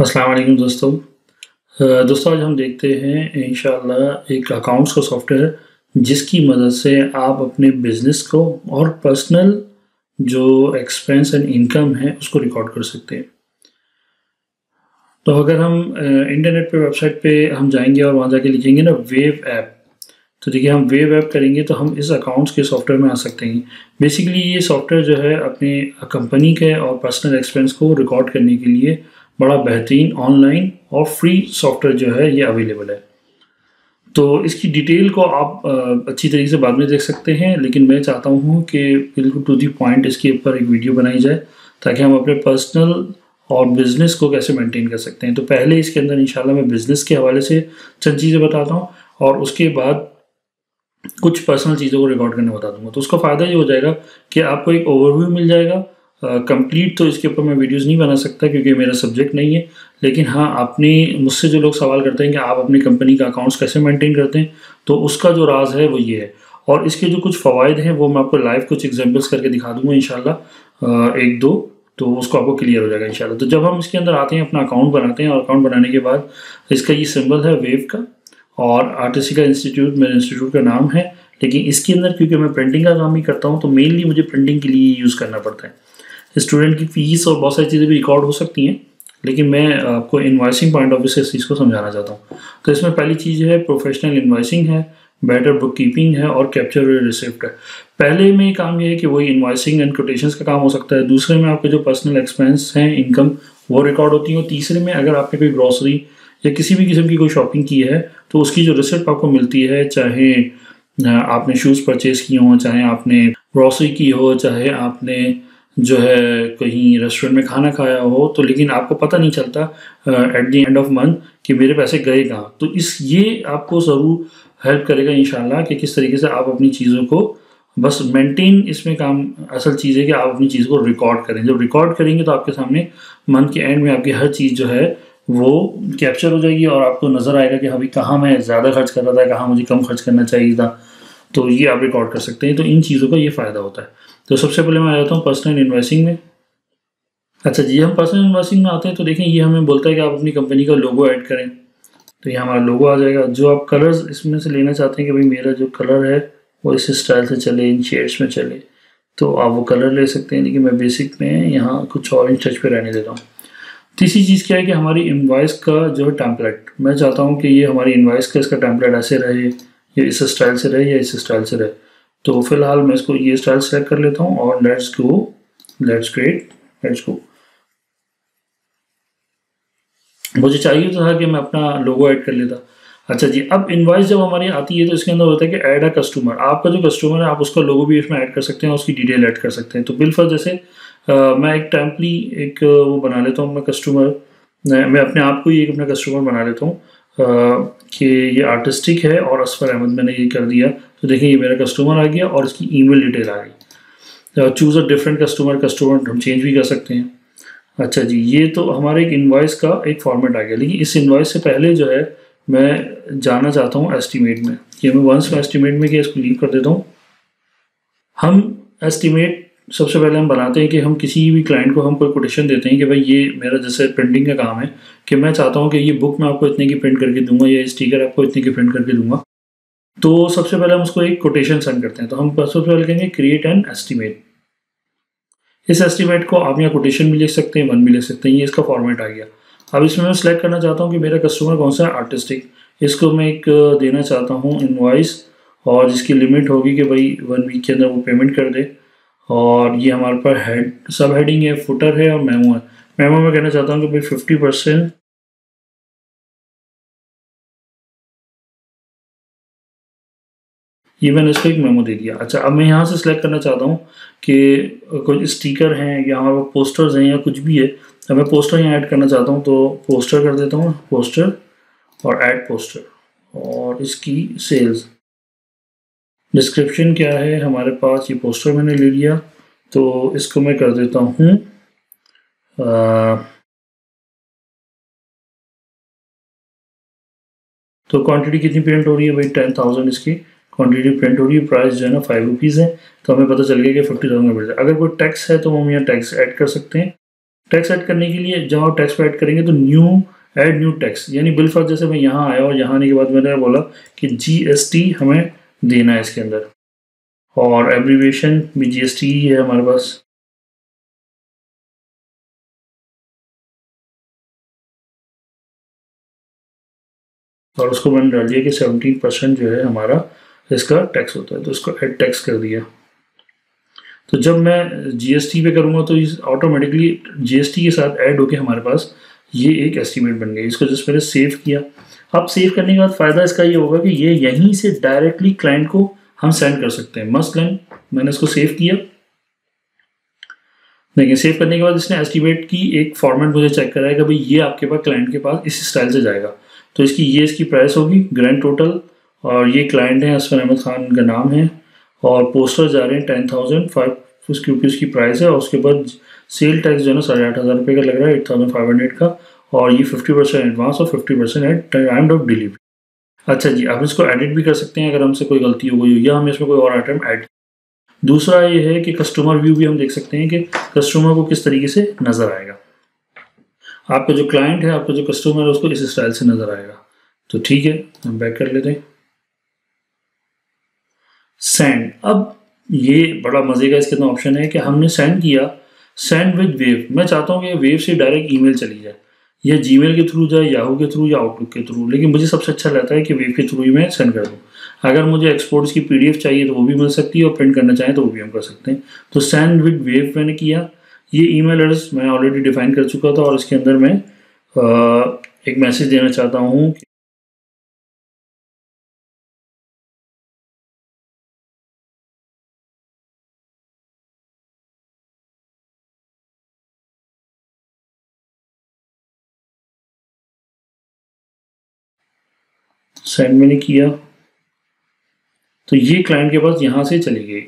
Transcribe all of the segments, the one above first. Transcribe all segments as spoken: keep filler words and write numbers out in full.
अस्सलाम वालेकुम दोस्तों दोस्तों आज हम देखते हैं इंशाल्लाह एक अकाउंट्स का सॉफ्टवेयर जिसकी मदद से आप अपने बिज़नेस को और पर्सनल जो एक्सपेंस एंड इनकम है उसको रिकॉर्ड कर सकते हैं। तो अगर हम इंटरनेट पे वेबसाइट पे हम जाएंगे और वहाँ जाके लिखेंगे ना वेव ऐप, तो देखिए हम वेव ऐप करेंगे तो हम इस अकाउंट्स के सॉफ्टवेयर में आ सकते हैं। बेसिकली ये सॉफ्टवेयर जो है अपने कंपनी के और पर्सनल एक्सपेंस को रिकॉर्ड करने के लिए बड़ा बेहतरीन ऑनलाइन और फ्री सॉफ्टवेयर जो है ये अवेलेबल है। तो इसकी डिटेल को आप अच्छी तरीके से बाद में देख सकते हैं, लेकिन मैं चाहता हूँ कि बिल्कुल टू दी पॉइंट इसके ऊपर एक वीडियो बनाई जाए ताकि हम अपने पर्सनल और बिज़नेस को कैसे मेंटेन कर सकते हैं। तो पहले इसके अंदर इंशाल्लाह मैं बिज़नेस के हवाले से चंद चीज़ें बताता हूँ और उसके बाद कुछ पर्सनल चीज़ों को रिकॉर्ड करने बता दूँगा। तो उसका फ़ायदा ये हो जाएगा कि आपको एक ओवरव्यू मिल जाएगा कंप्लीट। uh, तो इसके ऊपर मैं वीडियोस नहीं बना सकता क्योंकि मेरा सब्जेक्ट नहीं है, लेकिन हाँ आपने मुझसे जो लोग सवाल करते हैं कि आप अपनी कंपनी का अकाउंट्स कैसे मेंटेन करते हैं, तो उसका जो राज है वो ये है और इसके जो कुछ फ़वाद हैं वो मैं आपको लाइव कुछ एग्जांपल्स करके दिखा दूंगा इंशाल्लाह एक दो, तो उसको आपको क्लियर हो जाएगा इंशाल्लाह। तो जब हम इसके अंदर आते हैं अपना अकाउंट बनाते हैं और अकाउंट बनाने के बाद इसका ये सिम्बल है वेव का और आर्टिस्टिक आई इंस्टीट्यूट मेरे इंस्टीट्यूट का नाम है, लेकिन इसके अंदर क्योंकि मैं प्रिंटिंग का काम ही करता हूँ तो मेनली मुझे प्रिंटिंग के लिए यूज़ करना पड़ता है। स्टूडेंट की फ़ीस और बहुत सारी चीज़ें भी रिकॉर्ड हो सकती हैं, लेकिन मैं आपको इन्वाइसिंग पॉइंट ऑफ व्यू से इस चीज़ को समझाना चाहता हूँ। तो इसमें पहली चीज़ है प्रोफेशनल इन्वाइसिंग है, बेटर बुक कीपिंग है और कैप्चर रिसिप्ट है। पहले में काम यह है कि वही इन्वाइसिंग एंड कोटेशंस का काम हो सकता है, दूसरे में आपके जो पर्सनल एक्सपेंस हैं इनकम वो रिकॉर्ड होती है, और तीसरे में अगर आपने कोई ग्रॉसरी या किसी भी किस्म की कोई शॉपिंग की है तो उसकी जो रिसिप्ट आपको मिलती है, चाहे आपने शूज़ परचेज़ किए हों, चाहे आपने ग्रॉसरी की हो, चाहे आपने जो है कहीं रेस्टोरेंट में खाना खाया हो, तो लेकिन आपको पता नहीं चलता at the end of month कि मेरे पैसे गए कहाँ। तो इस ये आपको ज़रूर हेल्प करेगा इंशाल्लाह कि किस तरीके से आप अपनी चीज़ों को बस मेंटेन, इसमें काम असल चीज़ है कि आप अपनी चीज़ को रिकॉर्ड करें। जब रिकॉर्ड करेंगे तो आपके सामने मंथ के एंड में आपकी हर चीज़ जो है वो कैप्चर हो जाएगी और आपको नज़र आएगा कि अभी कहाँ मैं ज़्यादा खर्च कर रहा था, कहाँ मुझे कम खर्च करना चाहिए था, तो ये आप रिकॉर्ड कर सकते हैं। तो इन चीज़ों का ये फ़ायदा होता है। तो सबसे पहले मैं आ जाता हूँ पर्सनल इन्वेस्टिंग में। अच्छा जी, हम पर्सनल इन्वेस्टिंग में आते हैं तो देखें ये हमें बोलता है कि आप अपनी कंपनी का लोगो ऐड करें, तो ये हमारा लोगो आ जाएगा। जो आप कलर्स इसमें से लेना चाहते हैं कि भाई मेरा जो कलर है वो इस स्टाइल से चले, इन शेड्स में चले, तो आप वो कलर ले सकते हैं, लेकिन मैं बेसिक में यहाँ कुछ ऑरेंज टच पर रहने देता हूँ। तीसरी चीज़ क्या है कि हमारी इन्वाइस का जो है टेम्पलेट, मैं चाहता हूँ कि ये हमारी इन्वाइस का इसका टेम्पलेट ऐसे रहे, ये इस स्टाइल से रहे या इस स्टाइल से रहे। तो फिलहाल मैं इसको ये स्टाइल सेलेक्ट कर लेता हूँ और let's go let's create let's go. मुझे चाहिए तो था कि मैं अपना लोगो ऐड कर लेता। अच्छा जी, अब इनवॉइस जब हमारी आती है तो इसके अंदर होता है कि ऐड अ कस्टमर, आपका जो कस्टमर है आप उसका लोगो भी इसमें ऐड कर सकते हैं, उसकी डिटेल ऐड कर सकते हैं। तो बिलफर्ज जैसे आ, मैं एक टेम्पली एक वो बना लेता हूँ अपना कस्टमर, मैं अपने आप को ही एक अपना कस्टमर बना लेता हूँ कि ये आर्टिस्टिक है और असफर अहमद मैंने ये कर दिया। तो देखिए ये मेरा कस्टमर आ गया और इसकी ईमेल डिटेल आ गई। Choose a different customer, customer हम चेंज भी कर सकते हैं। अच्छा जी, ये तो हमारे एक इनवॉइस का एक फॉर्मेट आ गया, लेकिन इस इनवॉइस से पहले जो है मैं जाना चाहता हूँ एस्टीमेट में। ये मैं वंस में एस्टीमेट में क्या इसको लीव कर देता हूँ। हम एस्टीमेट सबसे पहले हम बनाते हैं कि हम किसी भी क्लाइंट को हम कोई कोटेशन देते हैं कि भाई ये मेरा जैसे प्रिंटिंग का काम है कि मैं चाहता हूँ कि ये बुक मैं आपको इतने की प्रिंट करके दूंगा या स्टिकर आपको इतने की प्रिंट करके दूंगा। तो सबसे पहले हम उसको एक कोटेशन सेंड करते हैं। तो हम सबसे पहले कहेंगे क्रिएट एन एस्टीमेट। इस एस्टीमेट को आप यहाँ कोटेशन भी लिख सकते हैं, वन भी लिख सकते हैं, ये इसका फॉर्मेट आ गया। अब इसमें मैं सेलेक्ट करना चाहता हूँ कि मेरा कस्टमर कौन सा है, आर्टिस्टिक। इसको मैं एक देना चाहता हूँ इनवॉइस और जिसकी लिमिट होगी कि भाई वन वीक के अंदर वो पेमेंट कर दे, और ये हमारे पर हेड सब हेडिंग है, फुटर है और मेमो है। मेमो में कहना चाहता हूँ कि भाई फिफ्टी परसेंट ये मैंने इसको एक मेमो दे दिया। अच्छा, अब मैं यहाँ से सिलेक्ट करना चाहता हूँ कि कुछ स्टिकर हैं या हमारे पोस्टर्स हैं या कुछ भी है, तो मैं पोस्टर यहाँ ऐड करना चाहता हूँ। तो पोस्टर कर देता हूँ, पोस्टर और ऐड पोस्टर, और इसकी सेल्स डिस्क्रिप्शन क्या है हमारे पास, ये पोस्टर मैंने ले लिया। तो इसको मैं कर देता हूँ तो क्वांटिटी कितनी प्रिंट हो रही है भाई, टेन थाउजेंड इसकी क्वांटिटी प्रिंट हो रही है। प्राइस जो है ना फाइव रुपीज़ है, तो हमें पता चल गया कि फिफ्टी थाउजेंड का मिल जाए। अगर कोई टैक्स है तो हम यहाँ टैक्स ऐड कर सकते हैं। टेक्स्ट ऐड करने के लिए जहाँ टेक्स्ट ऐड करेंगे तो न्यू ऐड न्यू टेक्स्ट यानी बिल फॉर, जैसे मैं यहाँ आया और यहाँ आने के बाद मैंने बोला कि जीएसटी हमें देना है इसके अंदर, और एब्रीविएशन भी जीएसटी ही है हमारे पास। और उसको मैंने डाल दिया कि सेवनटीन परसेंट जो है हमारा इसका टैक्स होता है, तो इसको एड टैक्स कर दिया। तो जब मैं जीएसटी पे करूँगा तो इस ऑटोमेटिकली जीएसटी के साथ ऐड होके हमारे पास ये एक एस्टीमेट बन गया। इसको जस्ट मैंने सेव किया। अब सेव करने के बाद फ़ायदा इसका ये होगा कि ये यहीं से डायरेक्टली क्लाइंट को हम सेंड कर सकते हैं। मसलन मैंने इसको सेव किया, देखिए सेव करने के बाद इसने एस्टीमेट की एक फॉर्मेट मुझे चेक कराएगा भाई ये आपके पास क्लाइंट के पास इस स्टाइल से जाएगा। तो इसकी ये इसकी प्राइस होगी ग्रैंड टोटल, और ये क्लाइंट है असफर अहमद खान का नाम है, और पोस्टर जा रहे हैं टेन थाउजेंड फाइव उसकी रुपीज़ की प्राइस है, और उसके बाद सेल टैक्स जो है ना साढ़े आठ हज़ार रुपये का लग रहा है, एट थाउजेंड फाइव हंड्रेड का, और ये फिफ्टी परसेंट एडवांस और fifty percent at time of delivery. अच्छा जी, आप इसको एडिट भी कर सकते हैं अगर हमसे कोई गलती हो गई हो या हम इसमें कोई और आइटम ऐड। दूसरा ये है कि कस्टमर व्यू भी हम देख सकते हैं कि कस्टमर को किस तरीके से नज़र आएगा। आपका जो क्लाइंट है, आपका जो कस्टमर है, उसको इस स्टाइल से नज़र आएगा। तो ठीक है, हम बैक कर लेते हैं सेंड। अब ये बड़ा मज़े का इसके अंदर ऑप्शन है कि हमने सेंड किया, सेंड विद वेव। मैं चाहता हूँ कि वेव से डायरेक्ट ईमेल चली जाए या जीमेल के थ्रू जाए, याहू के थ्रू या आउटलुक के थ्रू, लेकिन मुझे सबसे अच्छा लगता है कि वेव के थ्रू ही मैं सेंड कर दूँ। अगर मुझे एक्सपोर्ट्स की पीडीएफ चाहिए तो वो भी मिल सकती है, और प्रिंट करना चाहें तो वो भी हम कर सकते हैं। तो सेंड विद वेव मैंने किया। ये ईमेल एड्रेस मैं ऑलरेडी डिफाइन कर चुका था, और इसके अंदर मैं आ, एक मैसेज देना चाहता हूँ। सेंड मैंने किया, तो ये क्लाइंट के पास यहाँ से चली गई।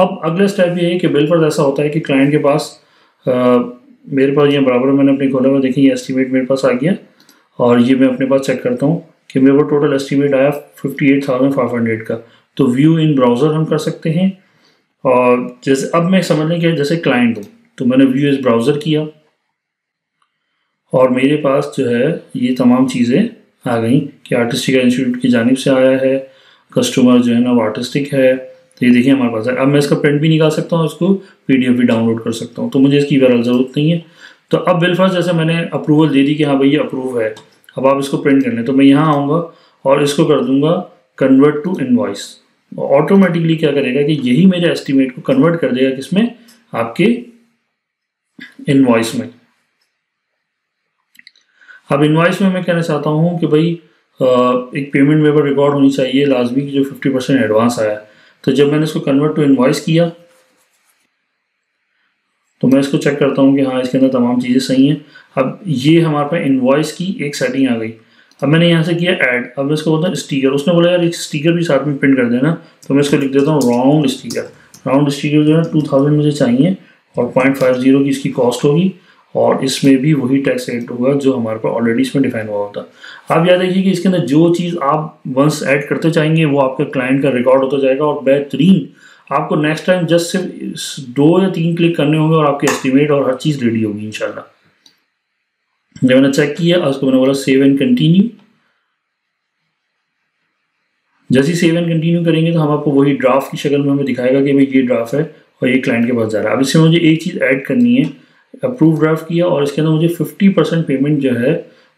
अब अगला स्टेप ये है कि बिल पर ऐसा होता है कि क्लाइंट के पास आ, मेरे पास ये बराबर मैंने अपने खोला हुआ, देखिए ये एस्टीमेट मेरे पास आ गया, और ये मैं अपने पास चेक करता हूँ कि मेरे पास टोटल एस्टीमेट आया अट्ठावन हज़ार पाँच सौ का। तो व्यू इन ब्राउज़र हम कर सकते हैं, और जैसे अब मैं समझने के जैसे क्लाइंट हूँ तो मैंने व्यू इस ब्राउज़र किया, और मेरे पास जो है ये तमाम चीज़ें आ गई कि आर्टिस्टिक इंस्टीट्यूट की जानिब से आया है, कस्टमर जो है ना वो आर्टिस्टिक है। तो ये देखिए हमारे पास है। अब मैं इसका प्रिंट भी निकाल सकता हूँ, इसको पीडीएफ भी डाउनलोड कर सकता हूँ, तो मुझे इसकी बहरहाल ज़रूरत नहीं है। तो अब बिलफर्ज जैसे मैंने अप्रूवल दे दी कि हाँ भाई ये अप्रूव है, अब आप इसको प्रिंट कर लें। तो मैं यहाँ आऊँगा और इसको कर दूँगा कन्वर्ट टू इनवॉइस। ऑटोमेटिकली क्या करेगा कि यही मेरे एस्टिमेट को कन्वर्ट कर देगा किसमें, आपके इनवॉइस में। अब इनवॉइस में मैं कहना चाहता हूँ कि भाई एक पेमेंट मेरे पर रिकॉर्ड होनी चाहिए लाजमी, जो फिफ्टी परसेंट एडवांस आया। तो जब मैंने इसको कन्वर्ट टू इनवॉइस किया तो मैं इसको चेक करता हूँ कि हाँ इसके अंदर तमाम चीज़ें सही हैं। अब ये हमारे पास इनवॉइस की एक सेटिंग आ गई। अब मैंने यहाँ से किया ऐड, अब मैं इसको बोलता हूँ स्टिकर, उसने बोला यार एक स्टिकर भी साथ में प्रिंट कर देना, तो मैं इसको लिख देता हूँ राउंड स्टिकर। राउंड स्टिकर जो है टू थाउजेंड मुझे चाहिए, और पॉइंट फाइव जीरो की इसकी कॉस्ट होगी, और इसमें भी वही टैक्स ऐड होगा जो हमारे पास ऑलरेडी इसमें डिफाइन हुआ होता। आप याद रखिए कि इसके अंदर जो चीज़ आप वंस ऐड करते चाहेंगे वो आपके क्लाइंट का रिकॉर्ड होता जाएगा, और बेहतरीन आपको नेक्स्ट टाइम जस्ट सिर्फ दो या तीन क्लिक करने होंगे और आपके एस्टिमेट और हर चीज़ रेडी होगी इंशाल्लाह। जब मैंने चेक किया और उसको मैंने बोला सेव एंड कंटिन्यू, जैसे ही सेव एंड कंटिन्यू करेंगे तो हम आपको वही ड्राफ्ट की शक्ल में हमें दिखाएगा कि भाई ये ड्राफ्ट है और ये क्लाइंट के पास जा रहा है। अब इसमें मुझे एक चीज़ ऐड करनी है, अप्रूव ड्राफ्ट किया, और इसके अंदर मुझे फिफ्टी परसेंट पेमेंट जो है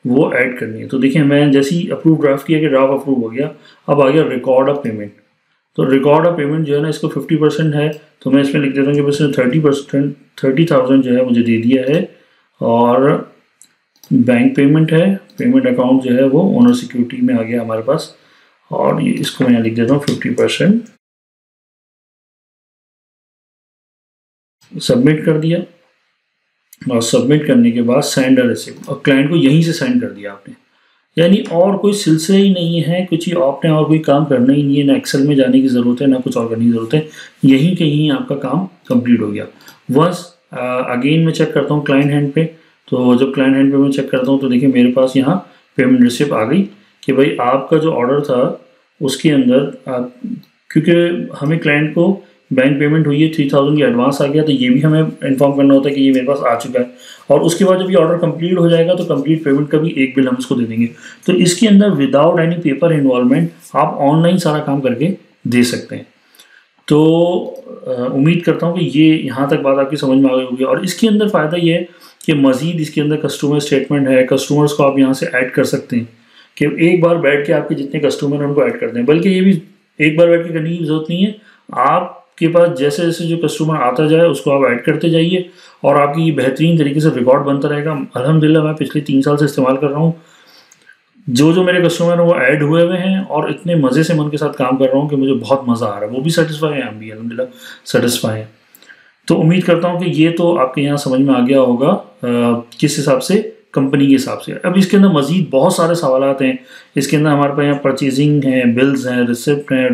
वो ऐड करनी है। तो देखिए मैं जैसे ही अप्रूव ड्राफ्ट किया कि ड्राफ्ट अप्रूव हो गया, अब आ गया रिकॉर्ड ऑफ पेमेंट। तो रिकॉर्ड ऑफ पेमेंट जो है ना इसको फिफ्टी परसेंट है, तो मैं इसमें लिख देता हूँ कि इसने थर्टी परसेंट थर्टी थाउजेंड जो है मुझे दे दिया है, और बैंक पेमेंट है, पेमेंट अकाउंट जो है वो ओनर सिक्योरिटी में आ गया हमारे पास, और इसको मैं लिख देता हूँ फिफ्टी परसेंट सबमिट कर दिया, और सबमिट करने के बाद सेंड और रिसीव, और क्लाइंट को यहीं से सेंड कर दिया आपने। यानी और कोई सिलसिला ही नहीं है, कुछ ही आपने और कोई काम करना ही नहीं है, ना एक्सेल में जाने की ज़रूरत है, ना कुछ और करने की ज़रूरत है, यहीं कहीं आपका काम कंप्लीट हो गया। वंस अगेन मैं चेक करता हूँ क्लाइंट हैंड पे, तो जब क्लाइंट हैंड पे मैं चेक करता हूँ तो देखिए मेरे पास यहाँ पेमेंट रिसिप्ट आ गई कि भाई आपका जो ऑर्डर था उसके अंदर आप, क्योंकि हमें क्लाइंट को बैंक पेमेंट हुई है, थ्री थाउजेंड की एडवांस आ गया, तो ये भी हमें इन्फॉर्म करना होता है कि ये मेरे पास आ चुका है। और उसके बाद जब ये ऑर्डर कंप्लीट हो जाएगा तो कंप्लीट पेमेंट का भी एक बिल हम उसको दे देंगे। तो इसके अंदर विदाउट एनी पेपर इन्वॉल्वमेंट आप ऑनलाइन सारा काम करके दे सकते हैं। तो उम्मीद करता हूँ कि ये यहाँ तक बात आपकी समझ में आ गई होगी। और इसके अंदर फ़ायदा ये है कि मज़ीद इसके अंदर कस्टमर स्टेटमेंट है, कस्टमर्स को आप यहाँ से ऐड कर सकते हैं कि एक बार बैठ के आपके जितने कस्टमर हैं उनको ऐड कर दें, बल्कि ये भी एक बार बैठ के करने की ज़रूरत नहीं है। आपके पास जैसे जैसे जो कस्टमर आता जाए उसको आप ऐड करते जाइए और आपकी ये बेहतरीन तरीके से रिकॉर्ड बनता रहेगा। अल्हम्दुलिल्लाह मैं पिछले तीन साल से इस्तेमाल कर रहा हूँ, जो जो मेरे कस्टमर हैं वो ऐड हुए हुए हैं और इतने मज़े से मन के साथ काम कर रहा हूँ कि मुझे बहुत मज़ा आ रहा है, वो भी सेटिस्फाई है, हम भी अल्हम्दुलिल्लाह सेटिस्फाई है। तो उम्मीद करता हूँ कि ये तो आपके यहाँ समझ में आ गया होगा आ, किस हिसाब से, कंपनी के हिसाब से। अब इसके अंदर मज़ीद बहुत सारे सवाल हैं, इसके अंदर हमारे पास यहाँ परचेजिंग हैं, बिल्स हैं, रिसिप्ट हैं,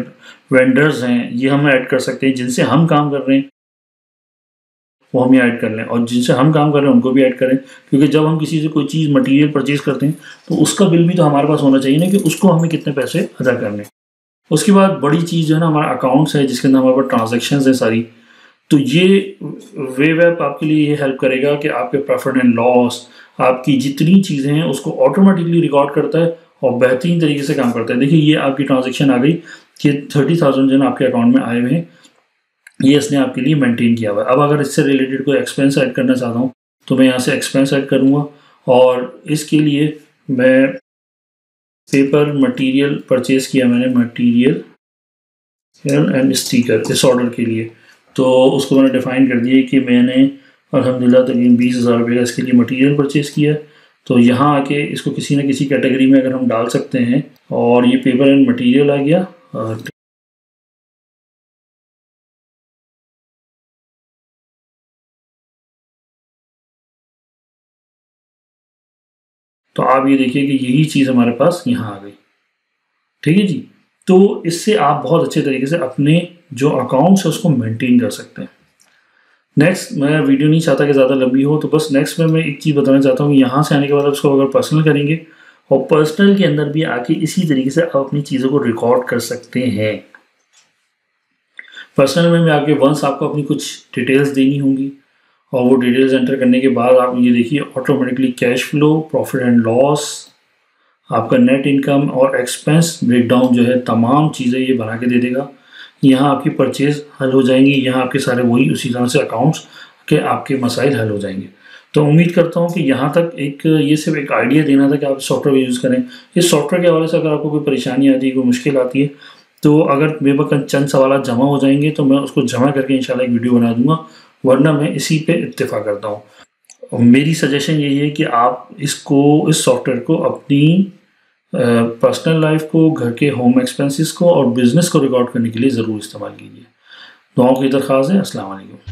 वेंडर्स हैं, ये हम ऐड कर सकते हैं, जिनसे हम काम कर रहे हैं वो हम ये ऐड कर लें और जिनसे हम काम कर रहे हैं उनको भी ऐड करें, क्योंकि जब हम किसी से कोई चीज़ मटेरियल परचेज करते हैं तो उसका बिल भी तो हमारे पास होना चाहिए ना कि उसको हमें कितने पैसे अदा करने। उसके बाद बड़ी चीज़ जो है ना हमारा अकाउंट्स है, जिसके अंदर हमारे पास ट्रांजेक्शन्स हैं सारी। तो ये वेव ऐप आपके लिए ये हेल्प करेगा कि आपके प्रॉफिट एंड लॉस, आपकी जितनी चीज़ें हैं उसको ऑटोमेटिकली रिकॉर्ड करता है और बेहतरीन तरीके से काम करता है। देखिए ये आपकी ट्रांजेक्शन आ गई कि थर्टी थाउजेंड जो है आपके अकाउंट में आए हुए हैं, ये इसने आपके लिए मेंटेन किया हुआ है। अब अगर इससे रिलेटेड कोई एक्सपेंस ऐड करना चाहता हूँ तो मैं यहाँ से एक्सपेंस ऐड करूँगा और इसके लिए मैं पेपर मटेरियल परचेज़ किया मैंने, मटेरियल एंड स्टिकर इस ऑर्डर के लिए, तो उसको मैंने डिफ़ाइन कर दिया कि मैंने अल्हम्दुलिल्लाह तकरीबन बीस हज़ार रुपये का इसके लिए मटेरियल परचेज़ किया। तो यहाँ आके इसको किसी न किसी कैटेगरी में अगर हम डाल सकते हैं और ये पेपर एंड मटीरियल आ गया। तो आप ये देखिए कि यही चीज़ हमारे पास यहाँ आ गई, ठीक है जी। तो इससे आप बहुत अच्छे तरीके से अपने जो अकाउंट्स है उसको मेंटेन कर सकते हैं। नेक्स्ट, मैं वीडियो नहीं चाहता कि ज़्यादा लंबी हो, तो बस नेक्स्ट में मैं एक चीज़ बताना चाहता हूँ। यहाँ से आने के बाद आप इसको अगर पर्सनल करेंगे और पर्सनल के अंदर भी आके इसी तरीके से आप अपनी चीज़ों को रिकॉर्ड कर सकते हैं। पर्सनल में भी आके वंस आपको अपनी कुछ डिटेल्स देनी होंगी और वो डिटेल्स एंटर करने के बाद आप ये देखिए automatically cash flow, profit and loss, आपका नेट इनकम और एक्सपेंस ब्रेकडाउन जो है तमाम चीज़ें ये बना के दे देगा। यहाँ आपकी परचेज़ हल हो जाएंगी, यहाँ आपके सारे वही उसी तरह से अकाउंट्स के आपके मसाइल हल हो जाएंगे। तो उम्मीद करता हूँ कि यहाँ तक एक ये सिर्फ एक आइडिया देना था कि आप सॉफ्टवेयर यूज़ करें। इस सॉफ्टवेयर के हवाले से अगर आपको कोई परेशानी आती है, कोई मुश्किल आती है, तो अगर मेरे पास चंद सवाल जमा हो जाएंगे तो मैं उसको जमा करके इंशाल्लाह एक वीडियो बना दूँगा, वरना मैं इसी पे इत्तिफा करता हूँ। मेरी सजेशन यही है कि आप इसको, इस सॉफ्टवेयर को अपनी पर्सनल लाइफ को, घर के होम एक्सपेंसेस को और बिज़नेस को रिकॉर्ड करने के लिए ज़रूर इस्तेमाल कीजिए। दुआओं की दरख्वास्त है। अस्सलाम वालेकुम।